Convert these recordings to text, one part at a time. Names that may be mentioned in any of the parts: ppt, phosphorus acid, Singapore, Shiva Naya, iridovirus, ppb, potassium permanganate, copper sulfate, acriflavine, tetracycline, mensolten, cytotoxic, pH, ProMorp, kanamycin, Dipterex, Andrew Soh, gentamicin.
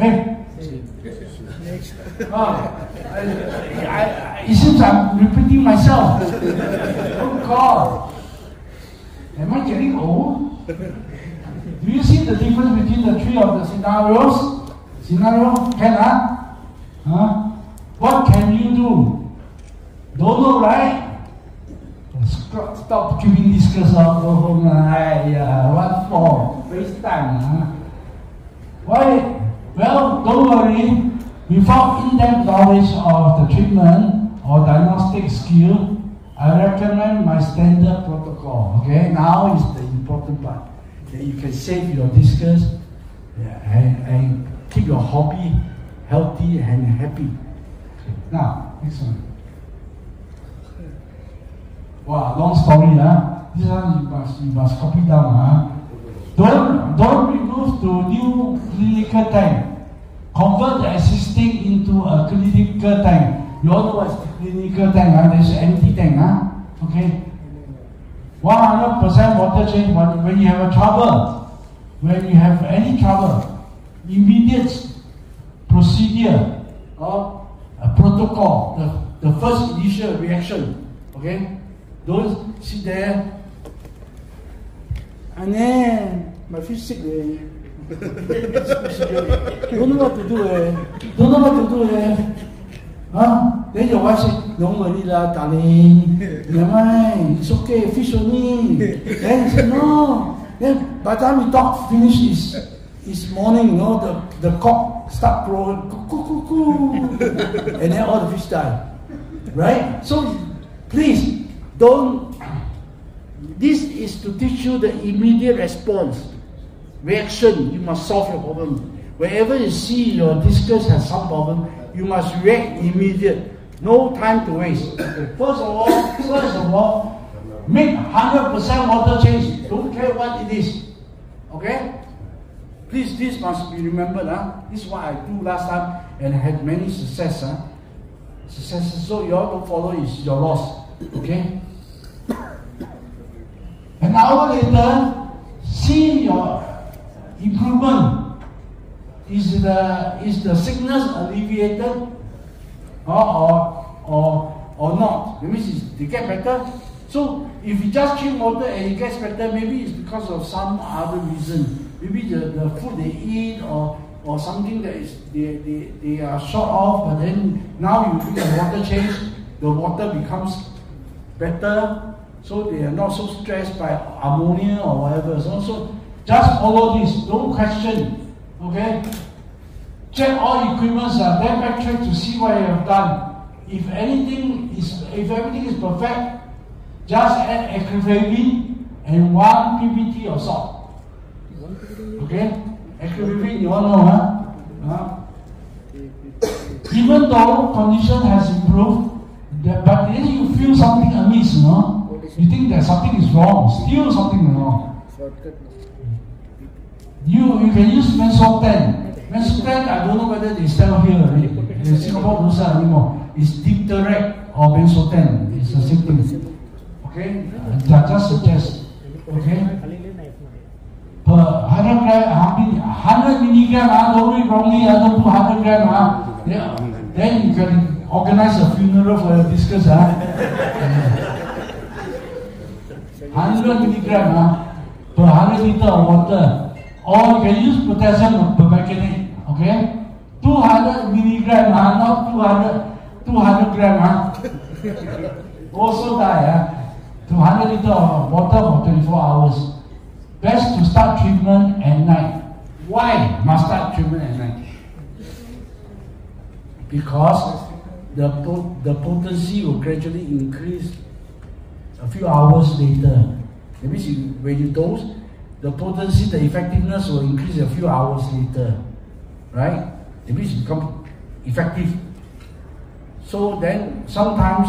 It seems I'm repeating myself. Oh God, am I getting old? Do you see the difference between the three of the scenarios? Scenario, can I? Huh? What can you do? Don't know, right? Stop giving this class up the whole night. What for? Waste time. Huh? Why? Well, don't worry. Without in-depth knowledge of the treatment or diagnostic skill, I recommend my standard protocol. Okay, now is the important part. Then you can save your discus and keep your hobby healthy and happy. Now, next one. Wow, long story, huh? This one you must copy down, huh? Don't remove to new clinical tank. Convert the existing into a clinical tank. You all know what's clinical tank, huh? There's an empty tank, huh? Okay? 100% water change. When you have a trouble, when you have any trouble, immediate procedure or a protocol, the first initial reaction. Okay? Don't sit there and then my feet sick. Don't know what to do, eh? Don't know what to do, eh? Huh? Then your wife said, don't worry lah, darling. Never mind, it's okay, fish only. Then he said, no. Then by the time we talk, finish it's morning, you know, the cock start crowing, and then all the fish die. Right? So, please, don't. This is to teach you the immediate response. Reaction, you must solve your problem. Wherever you see your discus has some problem, you must react immediate. No time to waste. First of all, make 100% water change. Don't care what it is. Okay? Please, this must be remembered. Huh? This is what I do last time and I had many success. Huh? Successes. So you all don't follow is your loss. Okay? An hour later, see your improvement. Is the sickness alleviated or not? That means they get better. So if you just drink water and it gets better, maybe it's because of some other reason. Maybe the food they eat or something that is they are short of, but then now you do the water change, the water becomes better, so they are not so stressed by ammonia or whatever. So just follow this, don't question. Okay? Check all equipments, then backtrack to see what you have done. If everything is perfect, just add acriflavine and 1 ppt of salt. Okay? Acriflavine, you all know, huh? Even though condition has improved, but then you feel something amiss, you know? You think that something is wrong, still something is wrong. You can use mensolten. Mensolten, I don't know whether they sell here already. In Singapore don't sell anymore. It's Dipterex or mensolten. It's the same thing. Okay? Just suggest. Okay? Per 100 milligram, don't read wrongly, don't put 100 gram. Then you can organize a funeral for your discus. 100 milligram per 100 liter of water. Or you can use potassium permanganate, okay? 200 milligram, not 200 gram, also die, 200 liter of water for 24 hours. Best to start treatment at night. Why must start treatment at night? Because the potency will gradually increase a few hours later. That means when you dose, the potency, the effectiveness will increase a few hours later, right? It means you become effective. So then, sometimes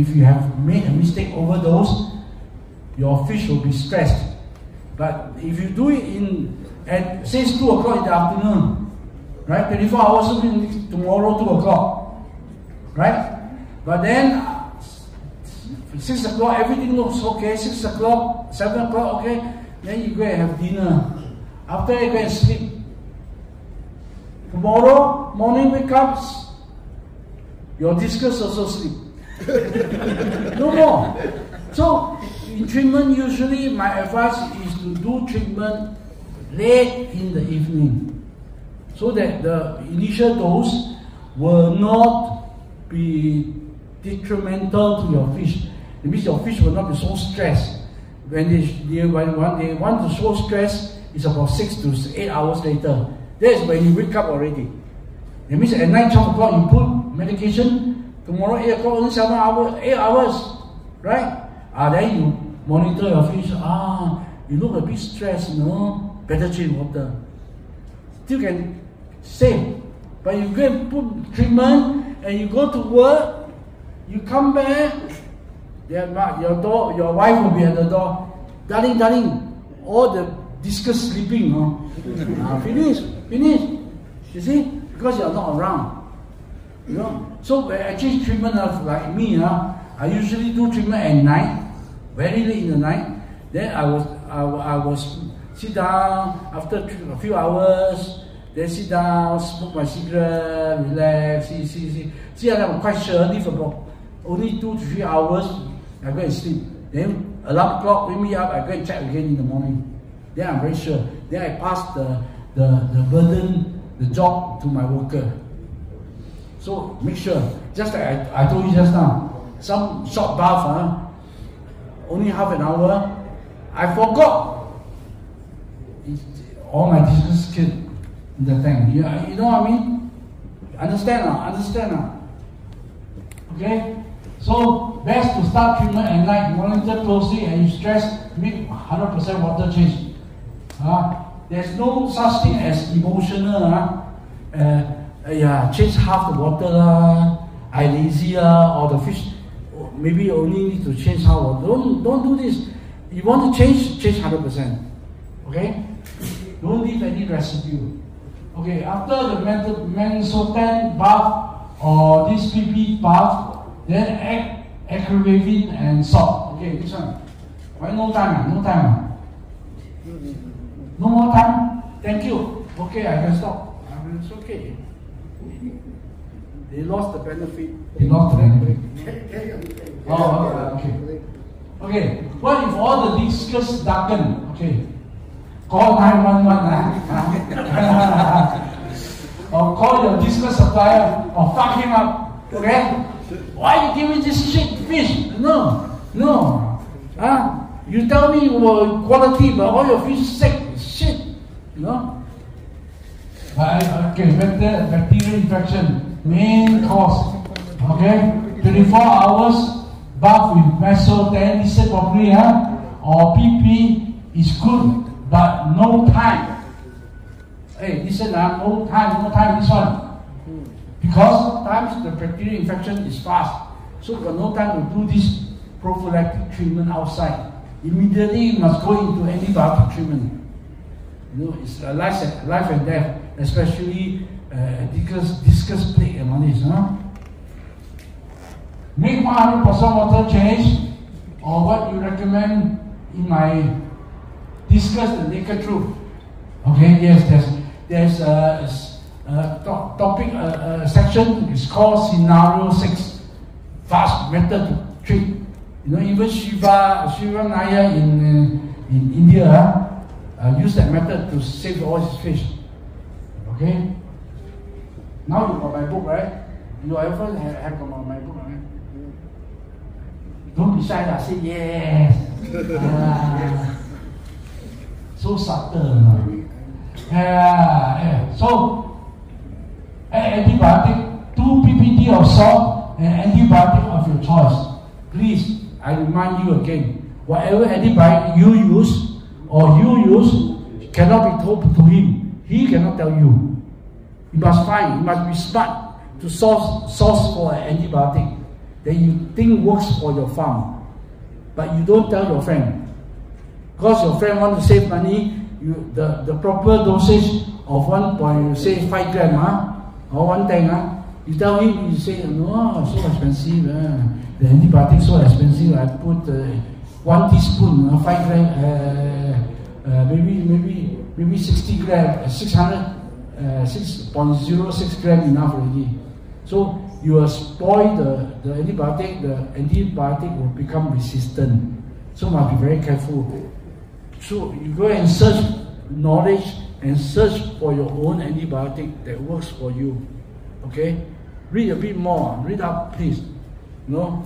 if you have made a mistake, overdose, your fish will be stressed. But if you do it at say 2 o'clock in the afternoon, right? 24 hours, so tomorrow 2 o'clock, right? But then 6 o'clock, everything looks okay. 6 o'clock, 7 o'clock, okay. Then you go and have dinner. After you go and sleep, Tomorrow morning wake up, your discus also sleep. No more. So in treatment, usually my advice is to do treatment late in the evening, so that the initial dose will not be detrimental to your fish. It means your fish will not be so stressed. When they want to show stress, it's about 6 to 8 hours later. That is when you wake up already. It means at night 12 o'clock you put medication, tomorrow 8 o'clock only 8 hours, right? Then you monitor your fish, you look a bit stressed, no, better drink water. Still can save. But you go and put treatment and you go to work, you come back, your wife will be at the door. Darling, all the discuss sleeping, no? Finish. You see? Because you're not around. You know? So actually treatment of like me, I usually do treatment at night, very late in the night. Then I was sit down after a few hours, then sit down, smoke my cigarette, relax, see, I'm quite sure live about only 2 to 3 hours, I go and sleep. Then alarm clock wake me up, I go and check again in the morning. Then I'm very sure. Then I pass the burden, the job to my worker. So make sure, just like I told you just now, some short bath, only half an hour. I forgot all my dishes killed in the tank. You know what I mean? Understand now. Okay? So, best to start treatment at night, monitor closely, and you stress, make 100% water change. There's no such thing as emotional, change half the water, I lazy, or the fish, maybe only need to change half water. Don't do this. You want to change 100%. Okay? Don't leave any residue. Okay, after the mensolten bath or this PP bath, then add acriflavine and salt. Okay, this one. Why no time? No more time? Thank you. Okay, I can stop. It's okay. They lost the benefit. Okay. What if all the discus darken? Okay. Call 911. Or call your discus supplier or fuck him up. Okay? Why you give me this shit fish? No. You tell me quality, but all your fish sick. Shit. You know? Bacterial infection. Main cause. Okay? 24 hours bath with mensolten, listen properly, or PP is good, but no time. Hey, listen, no time this one. Because times the bacterial infection is fast, so you've got no time to do this prophylactic treatment outside. Immediately you must go into antibiotic treatment. You know, it's life and death, especially discus plague and all this. Make 100% water change, or what you recommend in my discus, the naked truth. Okay, yes, there's section is called Scenario 6, fast method to treat. You know, even Shiva Naya in India used that method to save all his fish. Okay? Now you got my book, right? You ever have got my book, right? Don't be shy, say yes. So subtle. So, antibiotic, 2 ppt of salt and antibiotic of your choice. Please, I remind you again, whatever antibiotic you use cannot be told to him. He cannot tell you. You must be smart to source for an antibiotic that you think works for your farm. But you don't tell your friend. Because your friend wants to save money, the proper dosage of 5 grams, or one tank, you tell him, you say, no, so expensive, the antibiotic so expensive, I put 1 teaspoon, 5 grams, maybe 60 grams, 600 6.06 gram enough already. So you will spoil the antibiotic, the antibiotic will become resistant. So must be very careful. So you go and search knowledge and search for your own antibiotic that works for you. Okay? Read a bit more, read up please. No?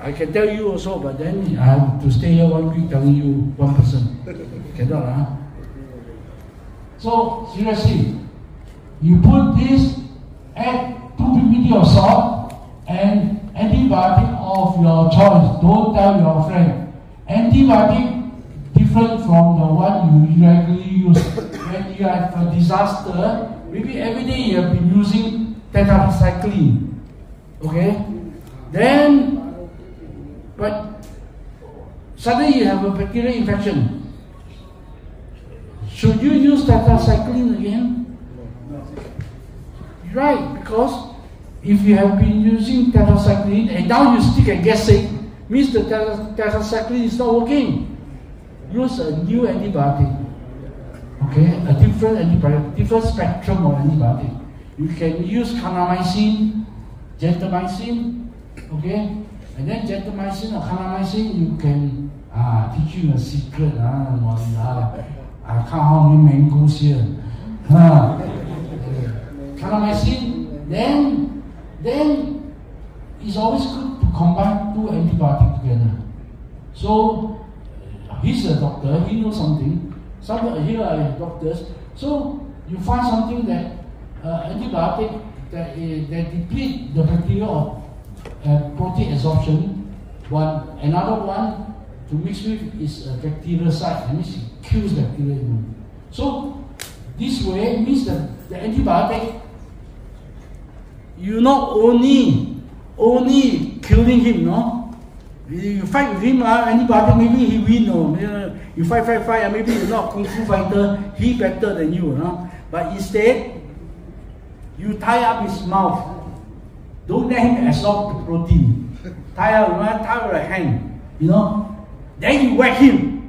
I can tell you also, but then I have to stay here 1 week telling you one person. Cannot, huh? So, seriously, you put this, add 2 ppb of salt and antibiotic of your choice. Don't tell your friend. Antibiotic different from the one you regularly use. When you have a disaster, maybe every day you have been using tetracycline. Okay? Then, but suddenly you have a bacterial infection. Should you use tetracycline again? No. Right, because if you have been using tetracycline and now you still can get sick, means the tetracycline is not working. Use a new antibiotic. Okay, a different antibiotic, different spectrum of antibiotic. You can use kanamycin, gentamicin, okay? And then gentamicin or kanamycin, you can teach you a secret. I can't how many mangoes here. Kanamycin, then it's always good to combine two antibiotics together. So he's a doctor, he knows something. Some here are doctors. So you find something that antibiotic that deplete the bacteria of protein absorption. One, another one to mix with is a bactericide, that means it kills bacteria. So this way means that the antibiotic, you not only killing him, no? You fight with him, antibiotic, maybe he win, no? You fight, maybe you're not kung fu fighter, he better than you, no? But instead, you tie up his mouth. Don't let him absorb the protein. Tie with a hand, you know. Then you whack him,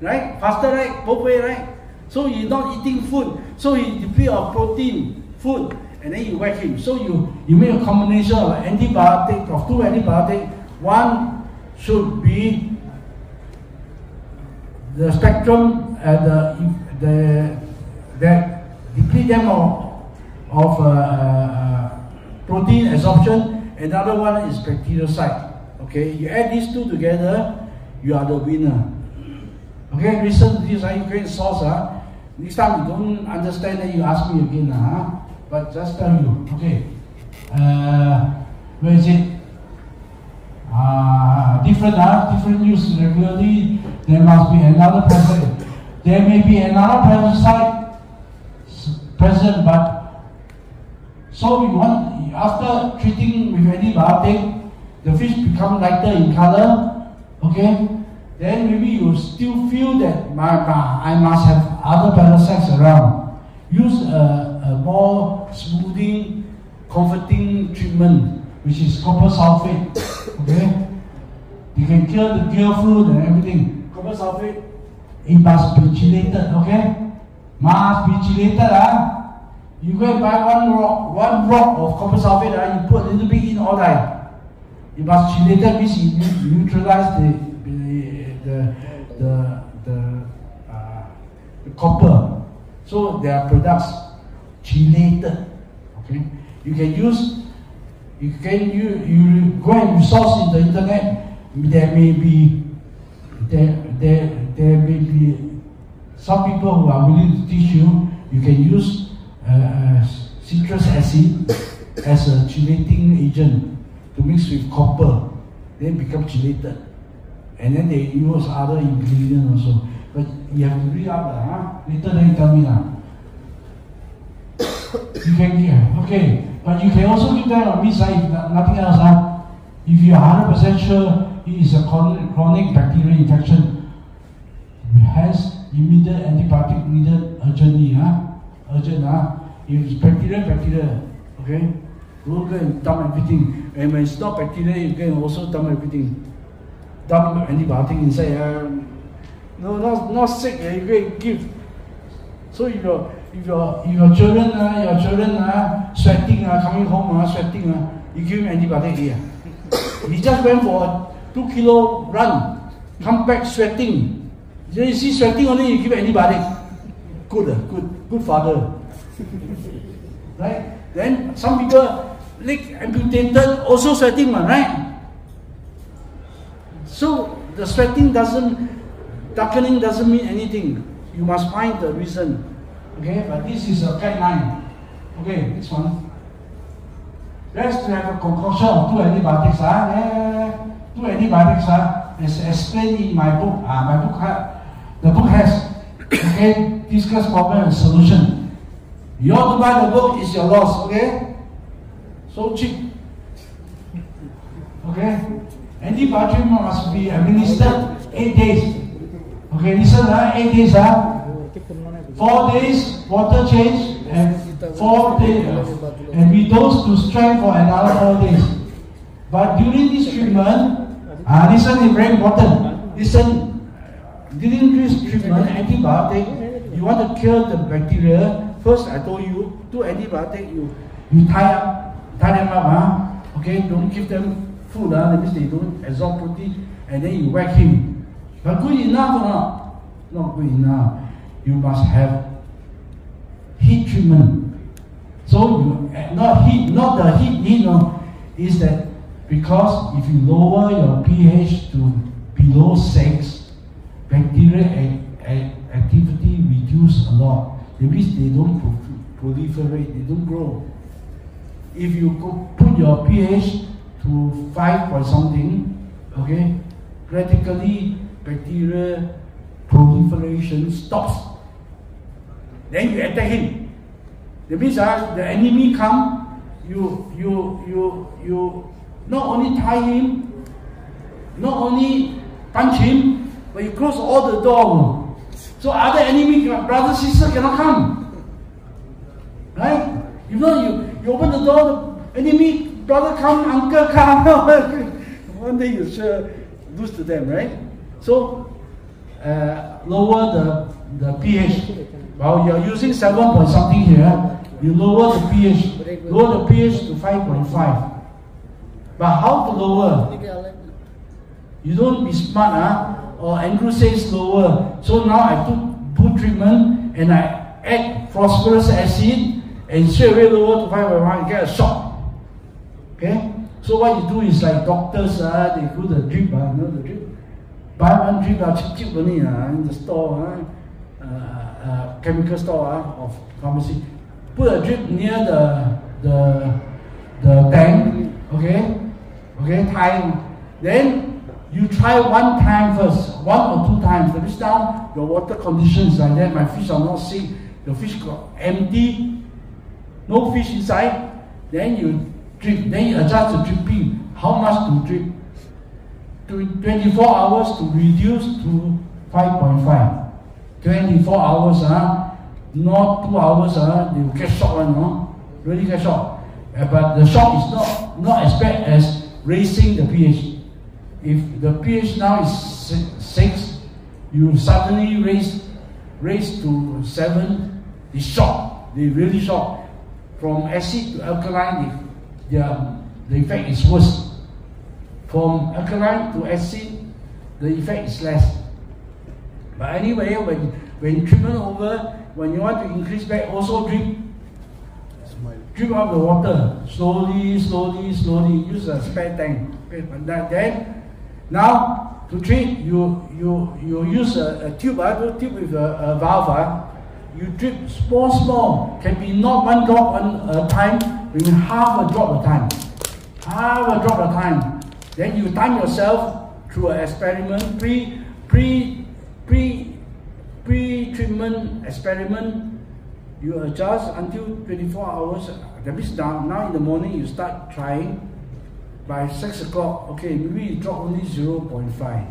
right? Faster, right? Both way, right? So you're not eating food, so he depletes of protein, food, and then you whack him. So you make a combination of antibiotic, of two antibiotics. One should be the spectrum that deplete them of protein absorption, another one is bactericide. Okay, you add these two together, you are the winner. Okay, listen to this, you create sauce. Next time you don't understand, then you ask me again. But just tell you, okay, where is it? Different use regularly, there must be another present. There may be another parasite present, but so we want. After treating with antibiotic, the fish become lighter in color. Okay, then maybe you still feel that I must have other parasites around. Use a more smoothing, comforting treatment, which is copper sulfate. Okay, you can kill the gill fluid and everything. Copper sulfate, it must be chelated. Okay, must be chelated. You go and buy one rock of copper sulfate, you put a little bit in all that. You must chelated, means you neutralize the copper. So there are products chelated. Okay, you go and resource in the internet. There may be some people who are willing to teach you. You can use citrus acid as a chelating agent to mix with copper, then become chelated, and then they use other ingredients also. But you have to read up, later then you tell me now. You can give, okay, but you can also give that on meat side, if nothing else. If you are 100% sure it is a chronic bacterial infection, hence immediate antibiotic needed urgently. If it's bacteria, okay? Go and dump everything. And when it's not bacteria, you can also dump everything. Dump antibiotic inside. No, not sick. You can give So if your children sweating, coming home, sweating, you give him antibiotic here. He just went for a 2 kilo run, come back sweating. You see sweating only, you give antibiotic. Good father. Right? Then some people leg amputated, also sweating, right? So the sweating darkening doesn't mean anything. You must find the reason. Okay, but this is a guideline. Okay, this one. Let's have a concoction of 2 antibiotics. As explained in my book. The book has okay, discuss problem and solution. You ought to buy the book, it's your loss, okay? So cheap. Okay? Antibiotic must be administered 8 days. Okay, listen, 8 days, 4 days water change and 4 days and we dose to strength for another 4 days. But during this treatment, listen, it's very important. Listen, during this treatment, antibiotic, you want to kill the bacteria. First, I told you, 2 antibiotics, you tie them up, okay, don't give them food, that means they don't absorb protein, and then you whack him. But good enough or not? Not good enough. You must have heat treatment. So is that because if you lower your pH to below 6, bacteria activity reduces a lot. That means they don't proliferate, they don't grow. If you put your pH to 5 or something, okay, practically bacteria proliferation stops. Then you attack him. That means the enemy come, you not only punch him, but you close all the door. So other enemy, brother, sister cannot come. Right? You know, you open the door, the enemy, brother come, uncle come. One day you sure lose to them, right? So, lower the pH. Well, you're using 7 point something here. You lower the pH. Lower the pH to 5.5. But how to lower? You don't be smart, or Andrew says lower. So now I took treatment and I add phosphorus acid and straight away lower to 5.1. Get a shock. Okay? So what you do is like doctors, they do the drip, you know the drip? Buy one drip, cheap only in the store, chemical store of pharmacy. Put a drip near the tank, okay, time. Then you try one time first, 1 or 2 times. That means now the water conditions are there. My fish are not sick. The fish got empty, no fish inside. Then you drip. Then you adjust the dripping. How much to drip? To 24 hours to reduce to 5.5. 24 hours, not 2 hours, they will get shocked, really get shocked. But the shock is not as bad as raising the pH. If the pH now is 6, you suddenly raise to 7, they shock, they really shock. From acid to alkaline, the effect is worse. From alkaline to acid, the effect is less. But anyway, when treatment over, when you want to increase back, also drip out the water slowly. Use a spare tank. Then, now to treat, you use a tube, with a valve. You drip small. Can be not one drop at a time, maybe half a drop at a time. Then you time yourself through an experiment, pre-treatment experiment. You adjust until 24 hours. That means now in the morning you start trying. By 6 o'clock, okay, maybe you drop only 0.5.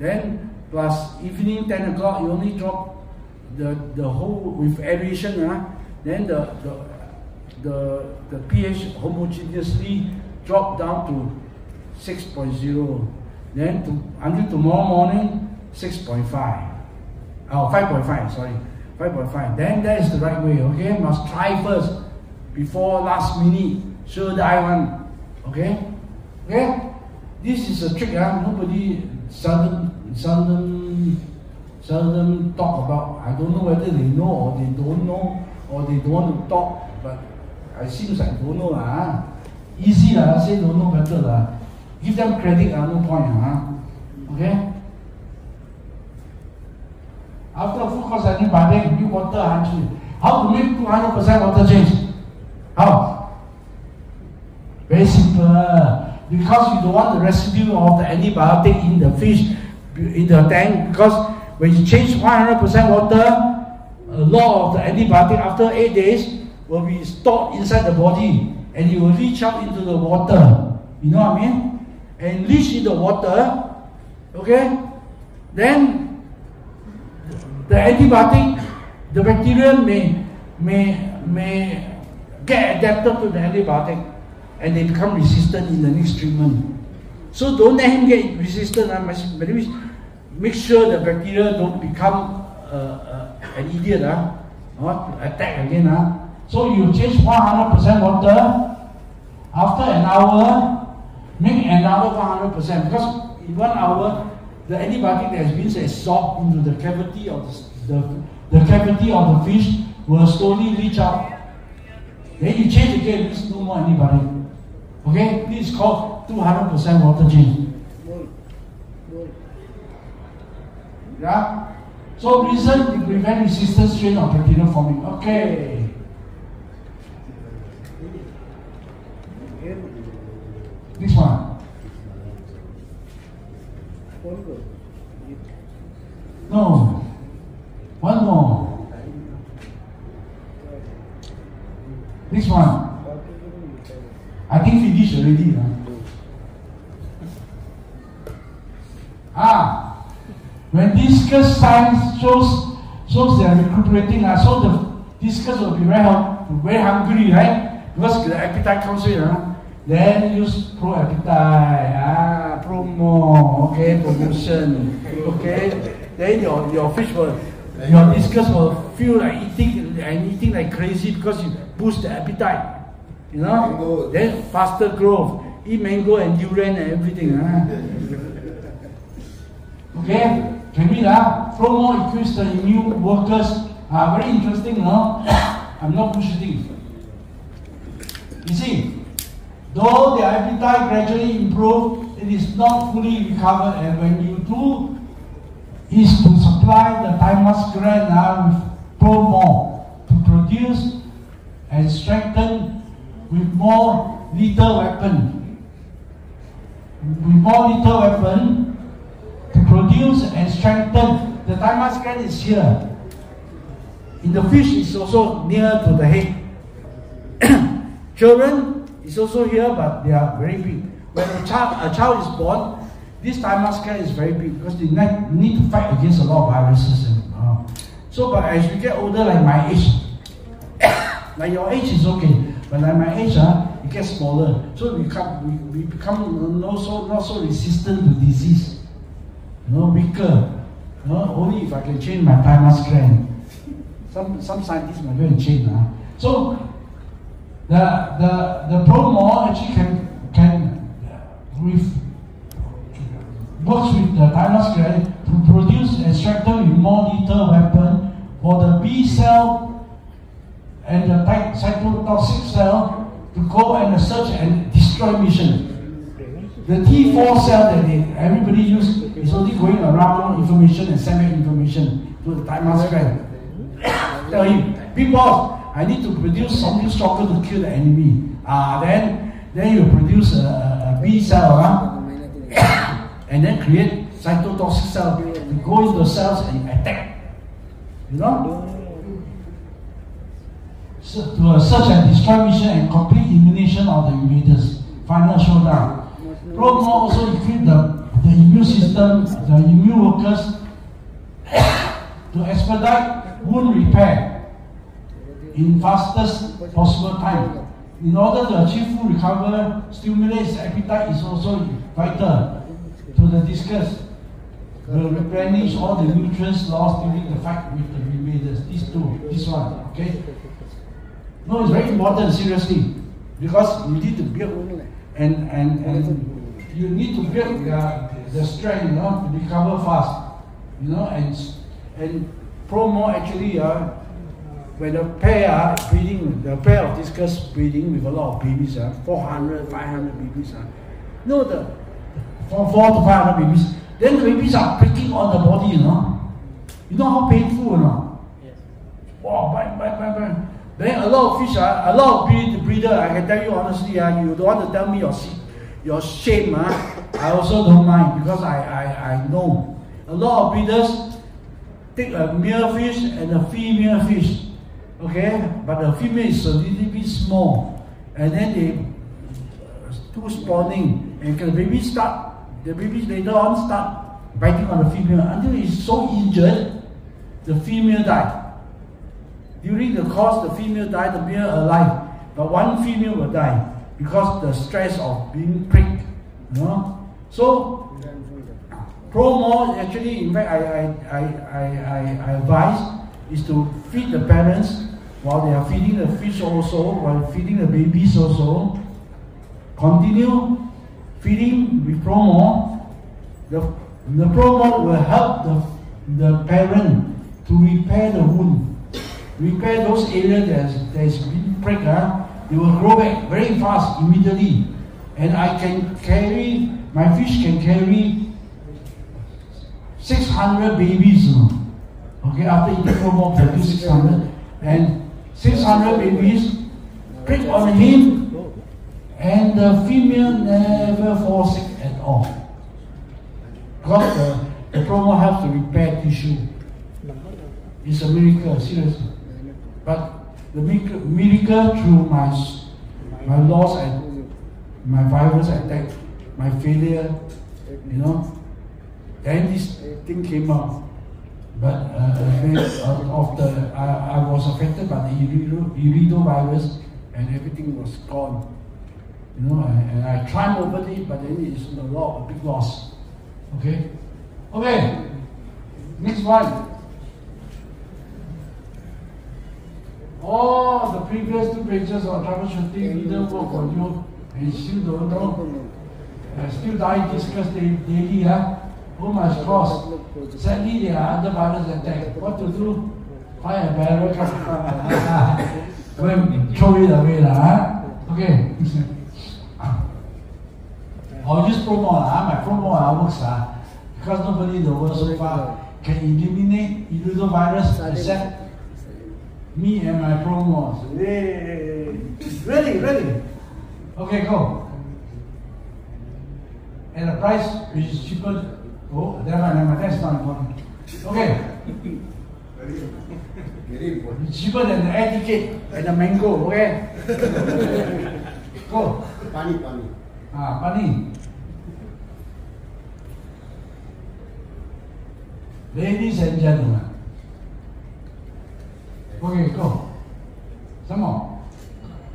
Then plus evening 10 o'clock, you only drop the whole with aeration. Then the pH homogeneously drop down to 6.0, then until tomorrow morning 6.5. Oh, 5.5, sorry. 5.5. Then that is the right way, okay? Must try first before last minute. Should I want? Okay? Okay? This is a trick, huh? Nobody seldom talk about. I don't know whether they know or they don't know or they don't want to talk, but it seems like don't know. Huh? Easy, huh? Say don't know better. Huh? Give them credit, huh? No point. Huh? Okay? After full course, I need bathing, new water, actually. How to make 200% water change? How? Very simple. Because you don't want the residue of the antibiotic in the fish, in the tank, because when you change 100% water, a lot of the antibiotic after 8 days will be stored inside the body and it will leach out into the water. You know what I mean? And leach in the water, okay? Then the antibiotic, the bacteria may get adapted to the antibiotic and they become resistant in the next treatment. So don't let him get resistant. I must make sure the bacteria don't become an idiot, attack again. So you change 100% water, after an hour, make another 100%, because in 1 hour, the antibiotic that has been absorbed into the cavity of the cavity of the fish will slowly leach out. Then you change again, there's no more antibiotic. Okay? This is called 200% water change. Yeah? So reason to prevent resistant strain of bacteria forming. Okay. Next one. No, one more. Next one. I think finished already. Huh? When discus signs shows they are recuperating, so the discus will be very hungry, right? Because the appetite comes in. Then use pro-appetite, promo, okay, promotion, okay. Then your fish will, your discus will feel like eating and eating like crazy because you boost the appetite, you know. Mango. Then faster growth. Eat mango and durian and everything, Okay, can we promo equips the immune workers. Very interesting, no? I'm not bullshitting. You see. Though their appetite gradually improves, it is not fully recovered, and when you do is to supply the thymus gland with ProMorp to produce and strengthen with more lethal weapon to produce and strengthen. The thymus gland is here. In the fish is also near to the head. Children, it's also here, but they are very big. When a child is born, this thymus gland is very big because they need to fight against a lot of viruses. But as you get older, like my age, like your age is okay, but like my age, it gets smaller. So we become not so resistant to disease. Weaker. Only if I can change my thymus gland. Some scientists might go and change. So. The ProMorp actually works with the thymus gland to produce and strengthen with more lethal weapon for the B cell and the cytotoxic cell to go and search and destroy mission. The T4 cell that everybody uses is only going around information and sending information to the thymus gland. Tell him, big boss, I need to produce something stronger to kill the enemy. Then you produce a B cell, and then create cytotoxic cell to go into the cells and attack. You know? So, to a search and destroy mission and complete elimination of the invaders. Final showdown. ProMorp also equip the immune system, the immune workers, to expedite wound repair in fastest possible time. In order to achieve full recovery, stimulates appetite is also vital to the discus. will replenish all the nutrients lost during the fight with the invaders. These two, this one, okay? No, it's very important, seriously, because you need to build and you need to build the strength, you know, to recover fast, you know, and ProMorp actually when a pair are breeding, the pair of discus breeding with a lot of babies, 400, 500 babies, no, from 400 to 500 babies, then babies are pricking on the body, you know. You know how painful, you know? Yes. Wow, bang. Then a lot of fish, a lot of breeder, I can tell you honestly, you don't want to tell me your shame, I also don't mind, because I know. A lot of breeders take a male fish and a female fish, okay? But the female is a little bit small, and then they do spawning, and the babies later on start biting on the female until it's so injured, the female died. During the course, the female died, the male alive. But one female will die because the stress of being pricked. You know? So, ProMorp actually, in fact, I advise is to feed the parents while they are feeding the fish also, while feeding the babies also. Continue feeding with ProMorp. The ProMorp will help the parent to repair the wound. Repair those areas that's been pricked, they will grow back very fast, immediately. And my fish can carry 600 babies, okay, after eating ProMorp, they do 600. And 600 babies prick on him, and the female never falls sick at all. Because the ProMorp helps to repair tissue. It's a miracle, seriously. But the miracle through my loss and my virus attack, my failure, you know, then this thing came out. But I was affected by the iridovirus, and everything was gone. You know, and I triumphed over it, but then it's a big loss. Okay? Okay. Next one. Oh, the previous two pages of troubleshooting didn't work for you, and still don't know. I still die discuss daily, Who must cross? Sadly, there are other virus attacks. What to do? Find a barrel, go and throw it away, Okay. I'll use ProMorp, my ProMorp works, because nobody in the world so far can eliminate iridovirus except me and my ProMorp. Really. Okay, go. And the price which is cheaper. Oh, that's not important. Okay. Very important. It's cheaper than the air ticket and the mango, okay? Go. Pani. Pani. Ladies and gentlemen. Okay, go. Some more.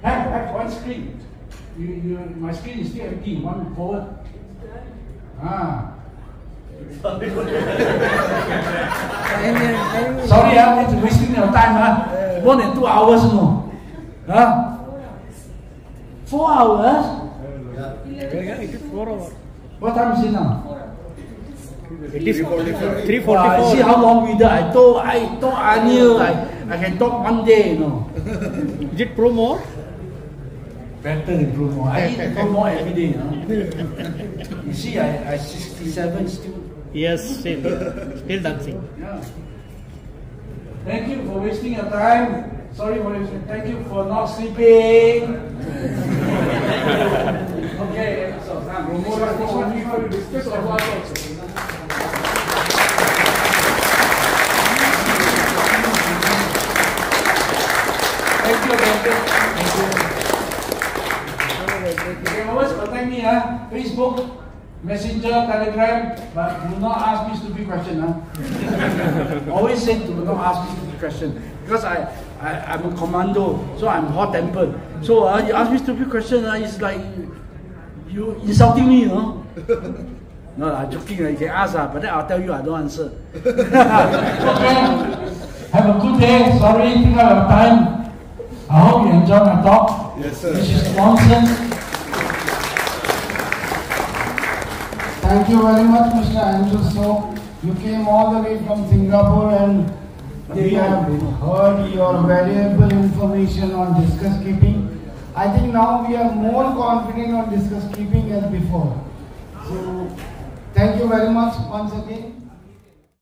Back one screen. My screen is still empty. One forward. Sorry, I'm wasting your time, More than 2 hours, no. 4 hours? What time is it now? 3:44. See how long we did. I thought I knew I can talk one day, Is it ProMorp? Better than ProMorp. I eat ProMorp every day, You see, I 67 still. Yes, still dancing. Yeah. Thank you for wasting your time. Sorry for wasting. Thank you for not sleeping. Okay, so now we want to discuss about it. Thank you. You can always contact me, Facebook, Messenger, Telegram, but do not ask me stupid question, Always say do not ask me stupid question, because I'm a commando, so I'm hot-tempered. So you ask me stupid question, it's like you insulting me, No, I'm joking. You can ask, but then I'll tell you I don't answer. Okay. Have a good day. Sorry, I think I have time. I hope you enjoy my talk. Yes, sir. Which is nonsense. Thank you very much, Mr. Andrew. So you came all the way from Singapore and we have heard your valuable information on discuss keeping. I think now we are more confident on discuss keeping as before. So thank you very much once again.